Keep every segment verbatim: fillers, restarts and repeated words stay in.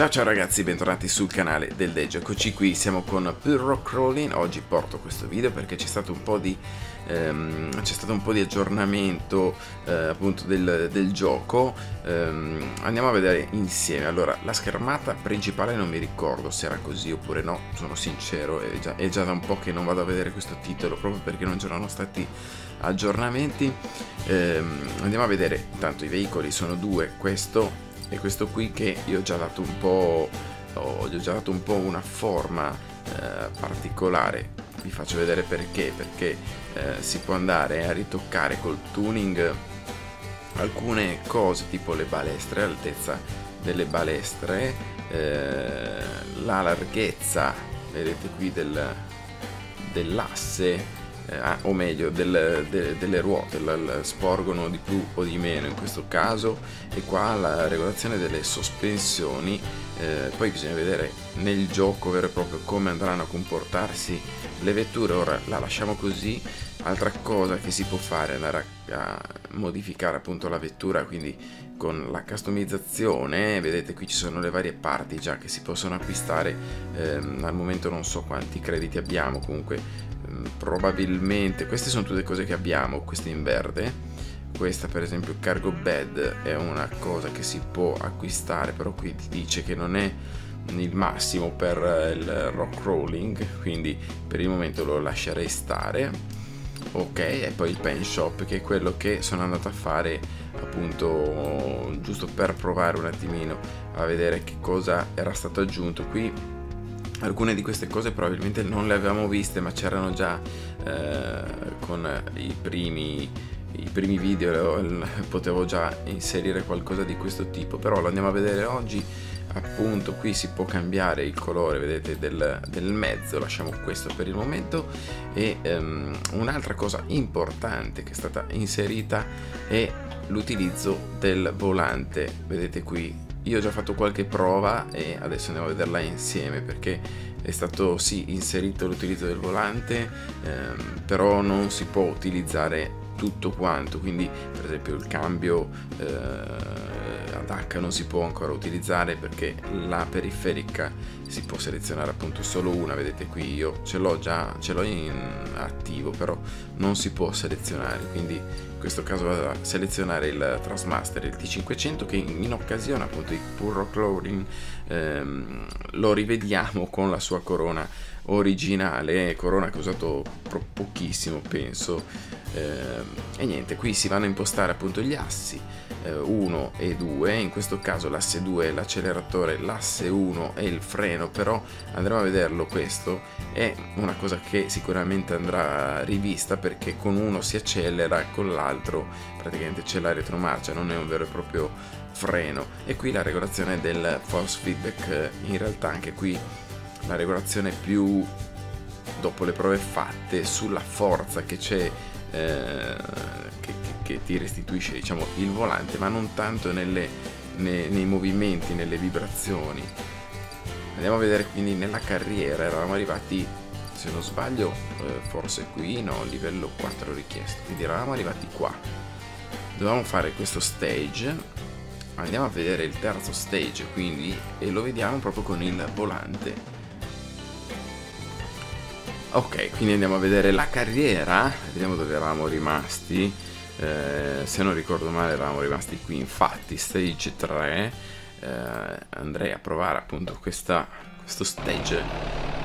Ciao ciao ragazzi, bentornati sul canale del DeGio. Eccoci qui, siamo con Pure Rock Crawling. Oggi porto questo video perché c'è stato un po' di ehm, c'è stato un po' di aggiornamento eh, appunto del, del gioco. Ehm, andiamo a vedere insieme. Allora, la schermata principale non mi ricordo se era così oppure no, sono sincero, è già, è già da un po' che non vado a vedere questo titolo proprio perché non c'erano stati aggiornamenti. Ehm, andiamo a vedere, intanto i veicoli sono due, questo e questo qui, che io ho già dato un po', oh, gli ho già dato un po' una forma eh, particolare. Vi faccio vedere perché, perché eh, si può andare a ritoccare col tuning alcune cose, tipo le balestre, l'altezza delle balestre, eh, la larghezza, vedete qui, del, dell'asse, eh, o meglio del, de, delle ruote, la, la sporgono di più o di meno in questo caso, e qua la regolazione delle sospensioni. Eh, poi bisogna vedere nel gioco vero e proprio come andranno a comportarsi le vetture. Ora la lasciamo così. Altra cosa che si può fare è andare a, a modificare appunto la vettura, quindi con la customizzazione. Vedete qui ci sono le varie parti già che si possono acquistare. Ehm, al momento non so quanti crediti abbiamo, comunque probabilmente queste sono tutte cose che abbiamo, queste in verde, questa per esempio cargo bed è una cosa che si può acquistare, però qui ti dice che non è il massimo per il rock crawling, quindi per il momento lo lascerei stare, ok. E poi il paint shop, che è quello che sono andato a fare appunto giusto per provare un attimino a vedere che cosa era stato aggiunto qui. Alcune di queste cose probabilmente non le avevamo viste, ma c'erano già eh, con i primi, i primi video, potevo già inserire qualcosa di questo tipo, però lo andiamo a vedere oggi. Appunto qui si può cambiare il colore, vedete, del, del mezzo. Lasciamo questo per il momento. E um, un'altra cosa importante che è stata inserita è l'utilizzo del volante, vedete qui. Io ho già fatto qualche prova e adesso andiamo a vederla insieme, perché è stato sì inserito l'utilizzo del volante, ehm, però non si può utilizzare tutto quanto, quindi per esempio il cambio eh, ad H non si può ancora utilizzare perché la periferica si può selezionare appunto solo una. Vedete qui io ce l'ho già, ce l'ho in attivo, però non si può selezionare, quindi in questo caso vado a selezionare il Thrustmaster, il T cinquecento, che in occasione appunto di Pure Rock Crawling ehm, lo rivediamo con la sua corona originale, corona che ho usato pochissimo penso. Ehm, e niente, qui si vanno a impostare appunto gli assi uno eh, e due, in questo caso l'asse due è l'acceleratore, l'asse uno è il freno, però andremo a vederlo. Questo è una cosa che sicuramente andrà rivista, perché con uno si accelera, con l'altro praticamente c'è la retromarcia, non è un vero e proprio freno. E qui la regolazione del force feedback, in realtà anche qui la regolazione più dopo le prove fatte sulla forza che c'è, eh, che, che ti restituisce diciamo il volante, ma non tanto nelle, nei, nei movimenti, nelle vibrazioni. Andiamo a vedere quindi nella carriera. Eravamo arrivati, se non sbaglio, forse qui, no, livello quattro richiesto, quindi eravamo arrivati qua, dovevamo fare questo stage. Andiamo a vedere il terzo stage quindi, e lo vediamo proprio con il volante. Ok, quindi andiamo a vedere la carriera, vediamo dove eravamo rimasti. Eh, se non ricordo male eravamo rimasti qui, infatti stage tre. Eh, andrei a provare appunto questa, questo stage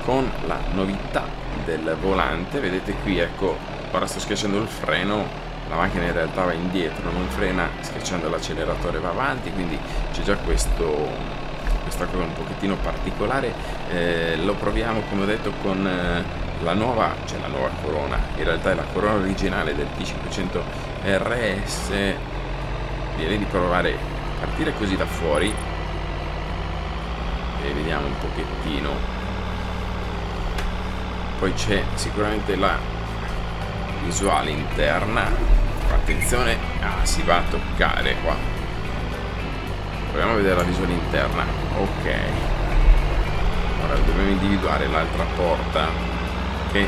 con la novità del volante. Vedete qui, ecco, ora sto schiacciando il freno, la macchina in realtà va indietro, non frena, schiacciando l'acceleratore va avanti, quindi c'è già questo, questa cosa un pochettino particolare. Eh, lo proviamo come ho detto con eh, la nuova, cioè la nuova corona, in realtà è la corona originale del T cinquecento R S. Direi di provare a partire così da fuori e vediamo un pochettino. Poi c'è sicuramente la visuale interna, attenzione, ah, si va a toccare qua. Proviamo a vedere la visuale interna, ok. Ora dobbiamo individuare l'altra porta, che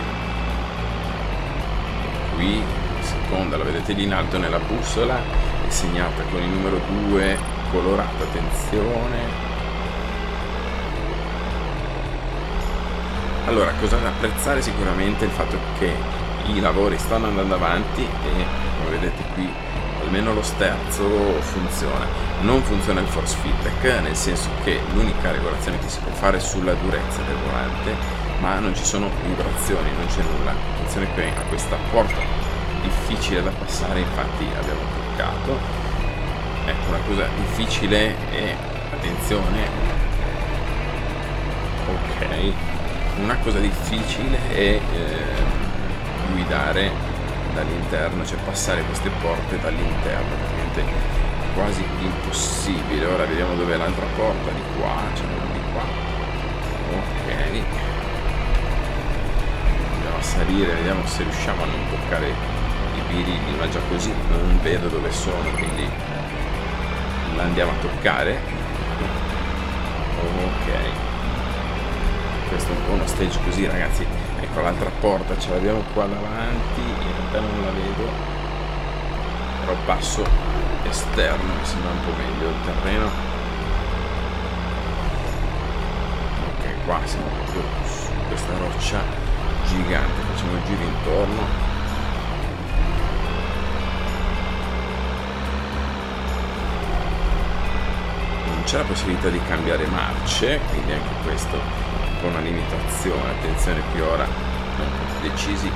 qui, seconda, la vedete lì in alto nella bussola, è segnata con il numero due colorato, attenzione. Allora, cosa da apprezzare sicuramente è il fatto che i lavori stanno andando avanti e, come vedete qui, almeno lo sterzo funziona. Non funziona il force feedback, nel senso che l'unica regolazione che si può fare è sulla durezza del volante, ma non ci sono vibrazioni, non c'è nulla. Attenzione qui a questa porta difficile da passare, infatti abbiamo toccato. Ecco, una cosa difficile è, attenzione, ok, una cosa difficile è eh, guidare dall'interno, cioè passare queste porte dall'interno, praticamente quasi impossibile. Ora vediamo dove è l'altra porta, di qua, c'è una di qua, ok, andiamo a salire, vediamo se riusciamo a non toccare i birilli, ma già così non vedo dove sono, quindi la andiamo a toccare, ok. Questo è un po' uno stage così, ragazzi. Ecco l'altra porta, ce l'abbiamo qua davanti, in realtà non la vedo, però passo esterno mi sembra un po' meglio il terreno. Ok, qua siamo proprio su questa roccia gigante, facciamo un giro intorno. Non c'è la possibilità di cambiare marce, quindi anche questo con una limitazione. Attenzione qui, ora decisi,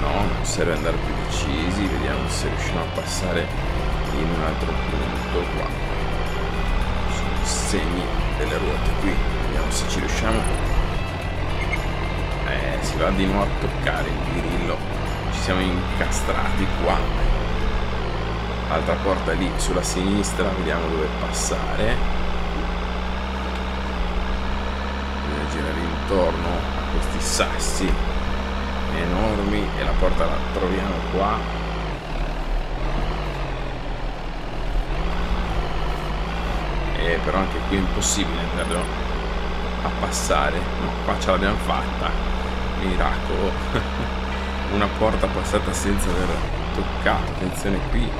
no, non serve andare più decisi, vediamo se riusciamo a passare in un altro punto qua, sono i segni delle ruote qui, vediamo se ci riusciamo. Eh, si va di nuovo a toccare il birillo, ci siamo incastrati qua. Altra porta lì sulla sinistra, vediamo dove passare, girare intorno a questi sassi enormi, e la porta la troviamo qua. E però anche qui è impossibile andare a passare, ma qua ce l'abbiamo fatta, miracolo. Una porta passata senza aver toccato. Attenzione qui,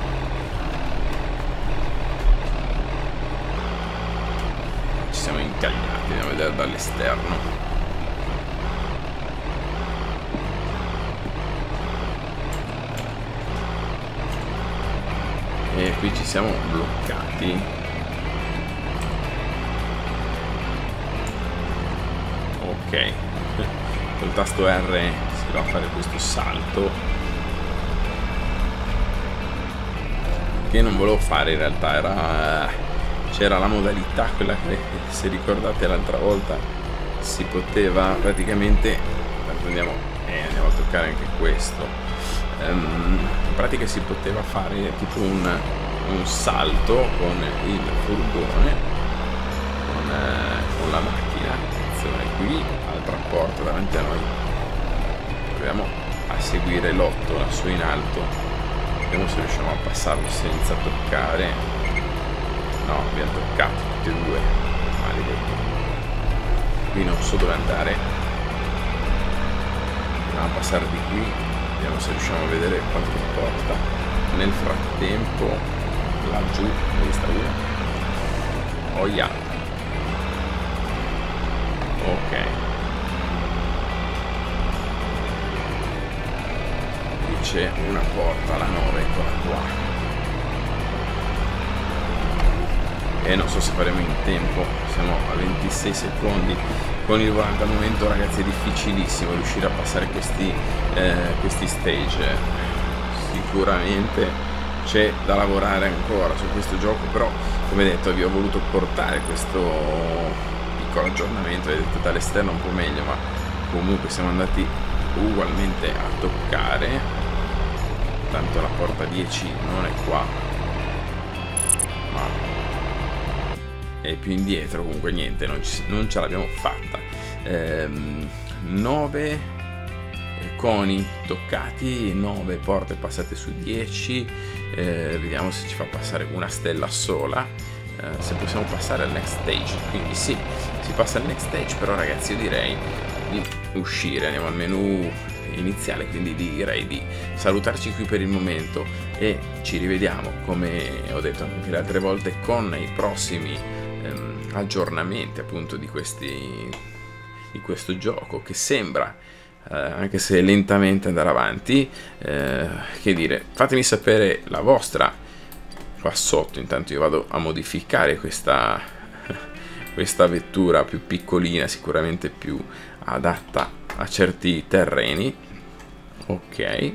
siamo incagliati, andiamo a vedere dall'esterno. E qui ci siamo bloccati. Ok, col tasto R si va a fare questo salto che non volevo fare, in realtà era... c'era la modalità, quella che, se ricordate l'altra volta, si poteva praticamente, tanto andiamo, eh, andiamo a toccare anche questo, um, in pratica si poteva fare tipo un, un salto con il furgone, con, eh, con la macchina. Attenzione qui, altra porta davanti a noi, proviamo a seguire l'otto lassù in alto, vediamo se riusciamo a passarlo senza toccare. No, abbiamo toccato tutti e due, maledetto. Qui non so dove andare, andiamo a passare di qui, vediamo se riusciamo a vedere qualche porta nel frattempo laggiù, dove sta io? Oh yeah. Ok, qui c'è una porta, la nove, eccola qua, e non so se faremo in tempo, siamo a ventisei secondi con il volante al momento, ragazzi. È difficilissimo riuscire a passare questi, eh, questi stage, sicuramente c'è da lavorare ancora su questo gioco, però come detto vi ho voluto portare questo piccolo aggiornamento, vedete dall'esterno un po' meglio, ma comunque siamo andati ugualmente a toccare, tanto la porta dieci non è qua ma e più indietro, comunque niente, non, ci, non ce l'abbiamo fatta. ehm, nove coni toccati, nove porte passate su dieci. eh, vediamo se ci fa passare una stella sola, eh, se possiamo passare al next stage, quindi sì, si passa al next stage, però ragazzi io direi di uscire, andiamo al menu iniziale, quindi direi di salutarci qui per il momento e ci rivediamo, come ho detto anche le altre volte, con i prossimi aggiornamenti appunto di questi di questo gioco, che sembra eh, anche se lentamente andare avanti. Eh, che dire, fatemi sapere la vostra qua sotto. Intanto io vado a modificare questa questa vettura più piccolina, sicuramente più adatta a certi terreni. Ok,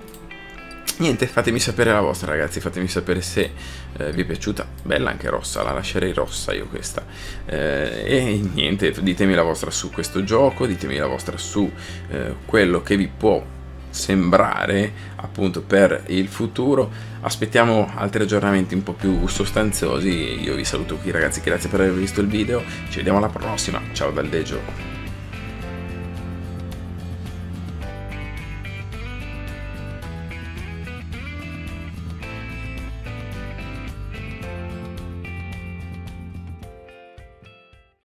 niente, fatemi sapere la vostra, ragazzi, fatemi sapere se eh, vi è piaciuta. Bella anche rossa, la lascerei rossa io questa. Eh, e niente, ditemi la vostra su questo gioco, ditemi la vostra su eh, quello che vi può sembrare appunto per il futuro. Aspettiamo altri aggiornamenti un po' più sostanziosi. Io vi saluto qui, ragazzi, grazie per aver visto il video, ci vediamo alla prossima, ciao dal DeGio.